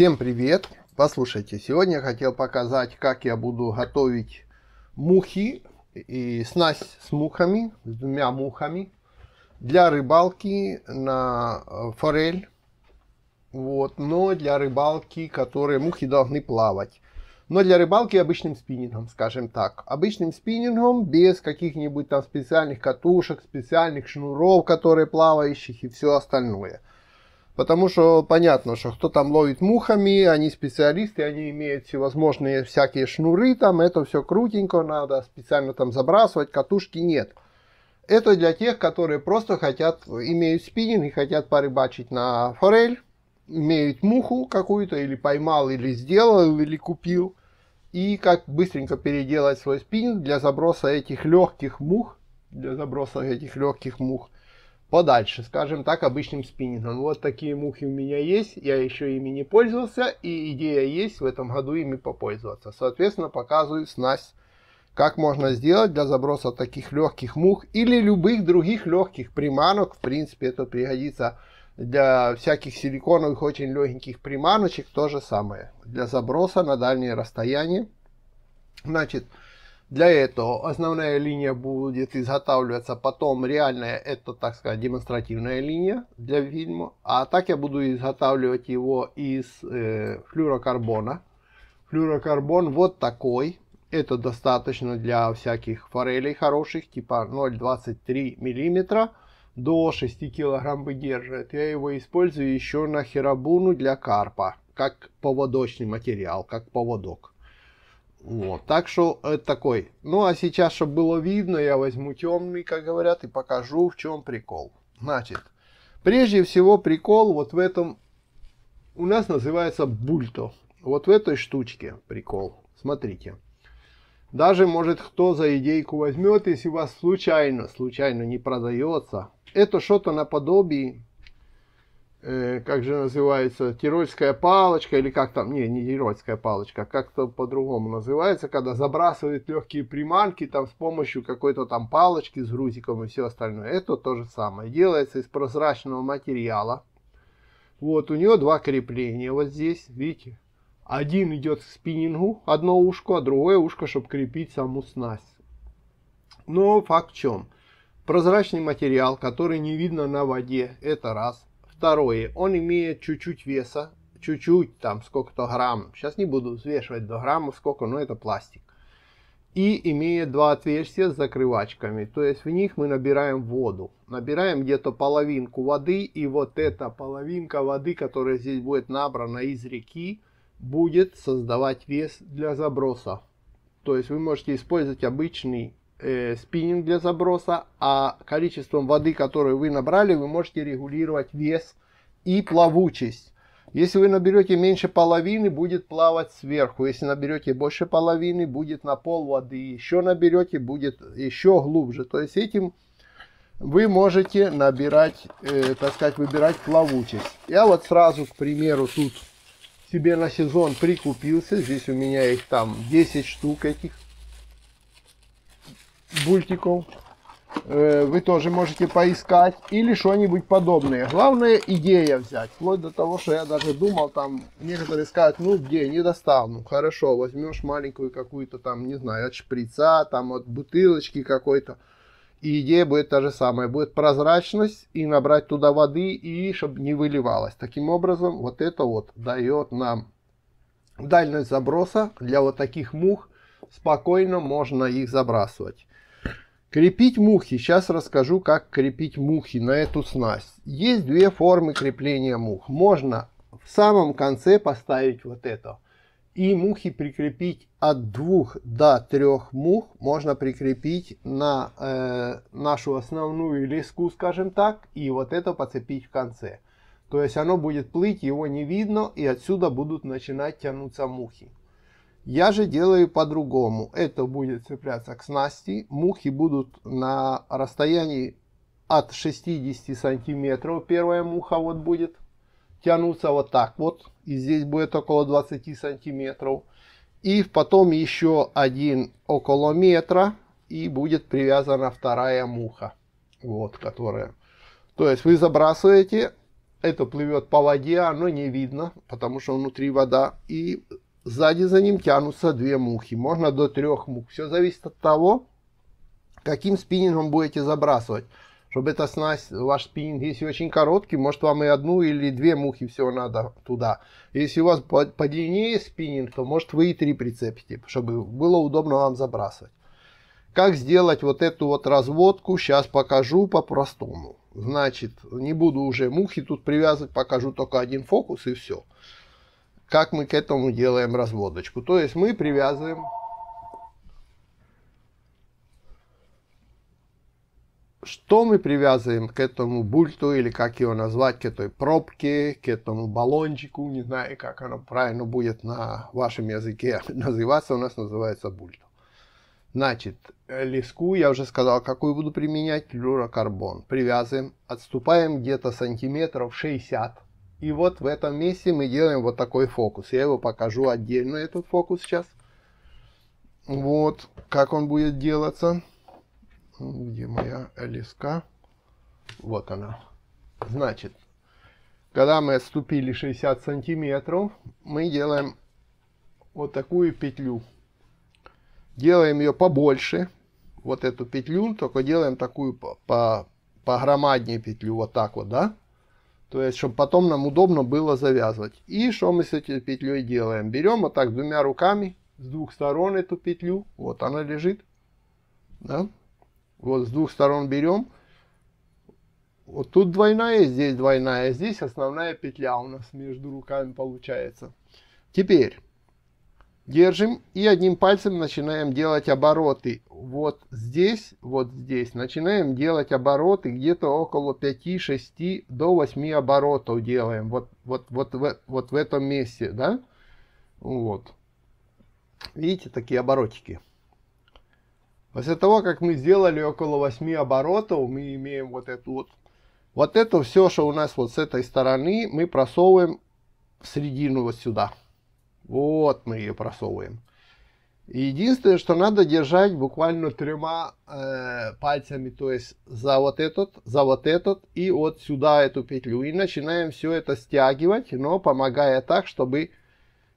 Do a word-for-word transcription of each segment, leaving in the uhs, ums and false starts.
Всем привет! Послушайте, сегодня я хотел показать, как я буду готовить мухи и снасть с мухами, с двумя мухами для рыбалки на форель. Вот, но для рыбалки, которые мухи должны плавать. Но для рыбалки обычным спиннингом, скажем так. Обычным спиннингом, без каких-нибудь там специальных катушек, специальных шнуров, которые плавающих и все остальное. Потому что понятно, что кто там ловит мухами, они специалисты, они имеют всевозможные всякие шнуры, там это все крутенько надо, специально там забрасывать, катушки нет. Это для тех, которые просто хотят, имеют спиннинг и хотят порыбачить на форель, имеют муху какую-то, или поймал, или сделал, или купил. И как быстренько переделать свой спиннинг для заброса этих легких мух, для заброса этих легких мух подальше, скажем так, обычным спиннингом. Вот такие мухи у меня есть, я еще ими не пользовался, и идея есть в этом году ими попользоваться. Соответственно, показываю снасть, как можно сделать для заброса таких легких мух или любых других легких приманок. В принципе, это пригодится для всяких силиконовых, очень легеньких приманочек, то же самое, для заброса на дальние расстояния. Значит, для этого основная линия будет изготавливаться, потом реальная, это, так сказать, демонстративная линия для фильма. А так я буду изготавливать его из э, флюорокарбона. Флюорокарбон вот такой. Это достаточно для всяких форелей хороших, типа ноль двадцать три миллиметра до шести килограмм выдерживает. Я его использую еще на хиробуну для карпа, как поводочный материал, как поводок. Вот, так что это такой. Ну а сейчас, чтобы было видно, я возьму темный, как говорят, и покажу, в чем прикол. Значит, прежде всего прикол вот в этом, у нас называется бульто. Вот в этой штучке прикол. Смотрите. Даже, может, кто за идейку возьмет, если у вас случайно, случайно не продается. Это что-то наподобие, э, как же называется, тирольская палочка, или как там, не, не тирольская палочка, как-то по-другому называется, когда забрасывают легкие приманки там с помощью какой-то там палочки с грузиком и все остальное. Это то же самое. Делается из прозрачного материала. Вот, у нее два крепления вот здесь, видите? Один идет к спиннингу, одно ушко, а другое ушко, чтобы крепить саму снасть. Но факт в чем? Прозрачный материал, который не видно на воде, это раз. Второе, он имеет чуть-чуть веса, чуть-чуть, там, сколько-то грамм. Сейчас не буду взвешивать до грамма, сколько, но это пластик. И имеет два отверстия с закрывачками, то есть в них мы набираем воду. Набираем где-то половинку воды, и вот эта половинка воды, которая здесь будет набрана из реки, будет создавать вес для заброса. То есть вы можете использовать обычный э, спиннинг для заброса, а количеством воды, которую вы набрали, вы можете регулировать вес и плавучесть. Если вы наберете меньше половины, будет плавать сверху. Если наберете больше половины, будет на пол воды. Еще наберете, будет еще глубже. То есть этим вы можете набирать, э, так сказать, выбирать плавучесть. Я вот сразу, к примеру, тут себе на сезон прикупился. Здесь у меня их там десять штук этих бультиков. Вы тоже можете поискать или что-нибудь подобное. Главное, идея взять. Вплоть до того, что я даже думал, там некоторые скажут, ну где, не достал. Ну хорошо, возьмешь маленькую какую-то там, не знаю, от шприца, там от бутылочки какой-то. И идея будет та же самая. Будет прозрачность и набрать туда воды, и чтобы не выливалось. Таким образом, вот это вот дает нам дальность заброса. Для вот таких мух спокойно можно их забрасывать. Крепить мухи. Сейчас расскажу, как крепить мухи на эту снасть. Есть две формы крепления мух. Можно в самом конце поставить вот это. И мухи прикрепить от двух до трех мух можно прикрепить на э, нашу основную леску, скажем так, и вот это подцепить в конце. То есть оно будет плыть, его не видно, и отсюда будут начинать тянуться мухи. Я же делаю по-другому. Это будет цепляться к снасти. Мухи будут на расстоянии от шестидесяти сантиметров. Первая муха вот будет тянуться вот так вот. И здесь будет около двадцати сантиметров. И потом еще один около метра. И будет привязана вторая муха. Вот, которая. То есть вы забрасываете Это плывет по воде, оно не видно, потому что внутри вода. И сзади за ним тянутся две мухи, можно до трех мух. Все зависит от того, каким спиннингом будете забрасывать. Чтобы эта снасть, ваш спиннинг, если очень короткий, может вам и одну или две мухи всего надо туда. Если у вас подлиннее спиннинг, то может вы и три прицепите, чтобы было удобно вам забрасывать. Как сделать вот эту вот разводку, сейчас покажу по-простому. Значит, не буду уже мухи тут привязывать, покажу только один фокус и все. Как мы к этому делаем разводочку. То есть мы привязываем, что мы привязываем к этому бульту, или как его назвать, к этой пробке, к этому баллончику, не знаю, как оно правильно будет на вашем языке называться, у нас называется бульто. Значит, леску, я уже сказал, какую буду применять, флюорокарбон. Привязываем, отступаем где-то сантиметров шестьдесят. И вот в этом месте мы делаем вот такой фокус. Я его покажу отдельно, этот фокус сейчас. Вот, как он будет делаться. Где моя леска? Вот она. Значит, когда мы отступили шестьдесят сантиметров, мы делаем вот такую петлю. Делаем ее побольше, вот эту петлю, только делаем такую по, по, погромаднее петлю, вот так вот, да? То есть, чтобы потом нам удобно было завязывать. И что мы с этой петлей делаем? Берем вот так двумя руками, с двух сторон эту петлю, вот она лежит, да? Вот с двух сторон берем, вот тут двойная, здесь двойная, здесь основная петля у нас между руками получается. Теперь держим и одним пальцем начинаем делать обороты. Вот здесь, вот здесь начинаем делать обороты, где-то около пяти-шести до восьми оборотов делаем. Вот, вот, вот, вот, вот в этом месте, да? Вот. Видите, такие оборотики. После того, как мы сделали около восьми оборотов, мы имеем вот это вот. Вот это все, что у нас вот с этой стороны, мы просовываем в середину вот сюда. Вот мы ее просовываем. Единственное, что надо держать буквально тремя э, пальцами, то есть за вот этот, за вот этот и вот сюда эту петлю. И начинаем все это стягивать, но помогая так, чтобы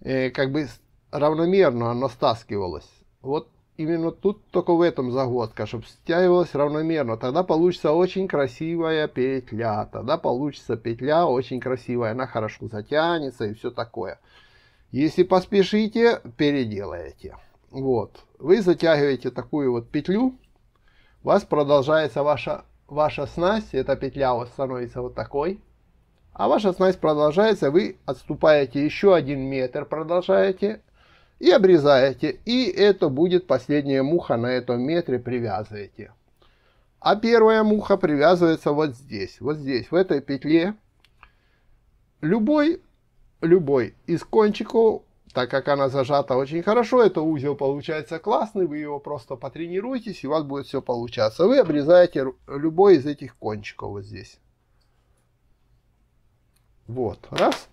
э, как бы равномерно оно стаскивалось. Вот именно тут только в этом загвоздка, чтобы стягивалось равномерно. Тогда получится очень красивая петля. Тогда получится петля очень красивая, она хорошо затянется и все такое. Если поспешите, переделаете. Вот. Вы затягиваете такую вот петлю. У вас продолжается ваша, ваша снасть. Эта петля у вас становится вот такой. А ваша снасть продолжается. Вы отступаете еще один метр, продолжаете. И обрезаете. И это будет последняя муха на этом метре. Привязываете. А первая муха привязывается вот здесь. Вот здесь, в этой петле. Любой... Любой из кончиков, так как она зажата очень хорошо, это узел получается классный, вы его просто потренируетесь, и у вас будет все получаться. Вы обрезаете любой из этих кончиков вот здесь. Вот, раз.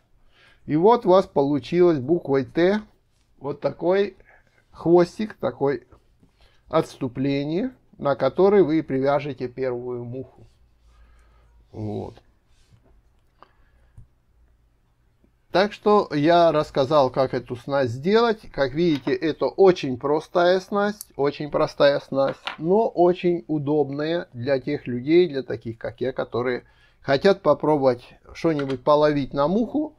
И вот у вас получилось буквой Т вот такой хвостик, такой отступление, на который вы привяжете первую муху. Вот. Так что я рассказал, как эту снасть сделать. Как видите, это очень простая снасть, очень простая снасть, но очень удобная для тех людей, для таких, как я, которые хотят попробовать что-нибудь половить на муху,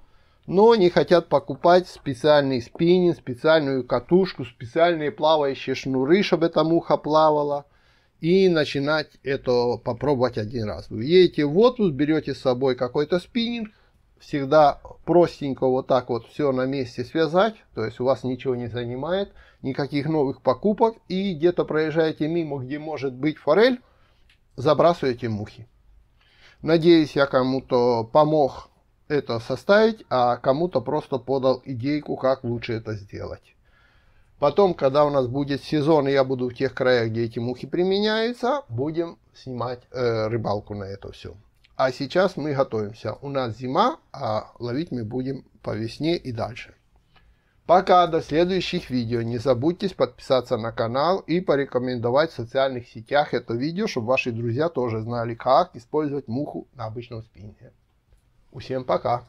но не хотят покупать специальный спиннинг, специальную катушку, специальные плавающие шнуры, чтобы эта муха плавала. И начинать это попробовать один раз. Вы едете в отпуск, берете с собой какой-то спиннинг, всегда простенько вот так вот все на месте связать, то есть у вас ничего не занимает, никаких новых покупок, и где-то проезжаете мимо, где может быть форель, забрасываете мухи. Надеюсь, я кому-то помог это составить, а кому-то просто подал идейку, как лучше это сделать. Потом, когда у нас будет сезон, и я буду в тех краях, где эти мухи применяются, будем снимать э, рыбалку на это все. А сейчас мы готовимся. У нас зима, а ловить мы будем по весне и дальше. Пока, до следующих видео. Не забудьте подписаться на канал и порекомендовать в социальных сетях это видео, чтобы ваши друзья тоже знали, как использовать муху на обычном спиннинге. Всем пока!